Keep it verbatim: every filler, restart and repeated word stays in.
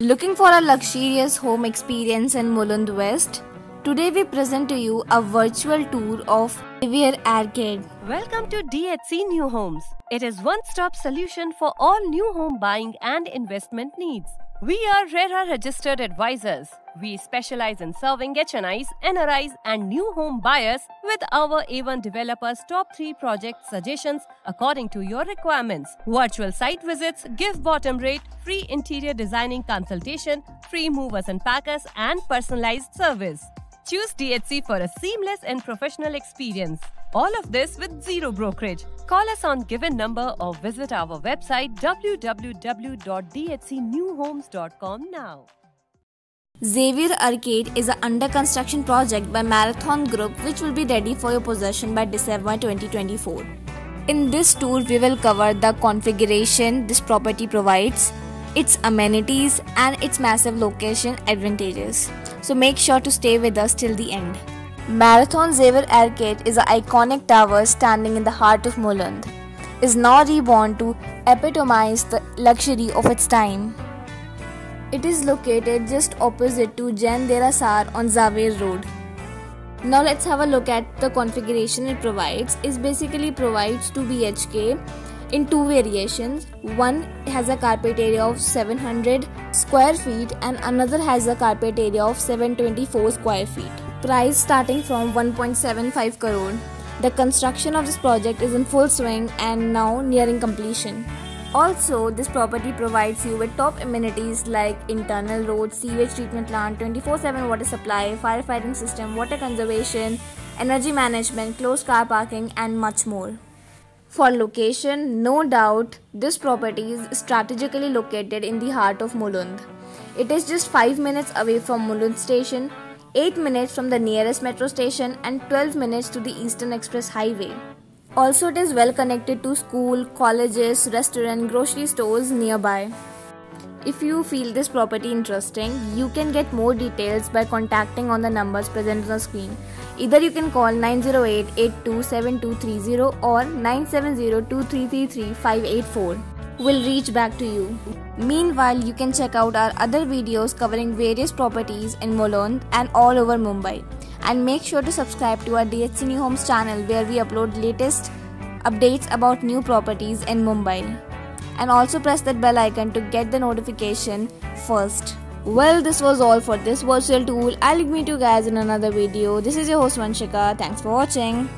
Looking for a luxurious home experience in Mulund West? Today we present to you a virtual tour of Zaver Arcade. Welcome to D H C New Homes. It is one-stop solution for all new home buying and investment needs. We are R E R A registered advisors. We specialize in serving H N Is, N R Is and new home buyers with our A one developers' top three project suggestions according to your requirements. Virtual site visits, give bottom rate, free interior designing consultation, free movers and packers and personalized service. Choose D H C for a seamless and professional experience. All of this with zero brokerage. Call us on given number or visit our website w w w dot d h c new homes dot com now. Zaver Arcade is an under-construction project by Marathon Group which will be ready for your possession by December twenty twenty-four. In this tour, we will cover the configuration this property provides, its amenities and its massive location advantages. So make sure to stay with us till the end. Marathon Zaver Arcade is an iconic tower standing in the heart of Mulund. It is now reborn to epitomize the luxury of its time. It is located just opposite to Jain Derasar on Zaver Road. Now let's have a look at the configuration it provides. It basically provides two B H K in two variations. One has a carpet area of seven hundred square feet and another has a carpet area of seven hundred twenty-four square feet. Price starting from one point seven five crore. The construction of this project is in full swing and now nearing completion. Also, this property provides you with top amenities like internal roads, sewage treatment plant, twenty-four seven water supply, firefighting system, water conservation, energy management, closed car parking and much more. For location, no doubt, this property is strategically located in the heart of Mulund. It is just five minutes away from Mulund station, eight minutes from the nearest metro station and twelve minutes to the Eastern Express Highway. Also, it is well connected to school, colleges, restaurant, grocery stores nearby. If you feel this property interesting, you can get more details by contacting on the numbers present on the screen. Either you can call nine zero eight, eight two seven, two three zero or nine seven zero, two three three three, five eight four. We'll reach back to you. Meanwhile, you can check out our other videos covering various properties in Mulund and all over Mumbai. And make sure to subscribe to our D H C New Homes channel where we upload latest updates about new properties in Mumbai. And also press that bell icon to get the notification first. Well, this was all for this virtual tour. I'll meet you guys in another video. This is your host Vanshika. Thanks for watching.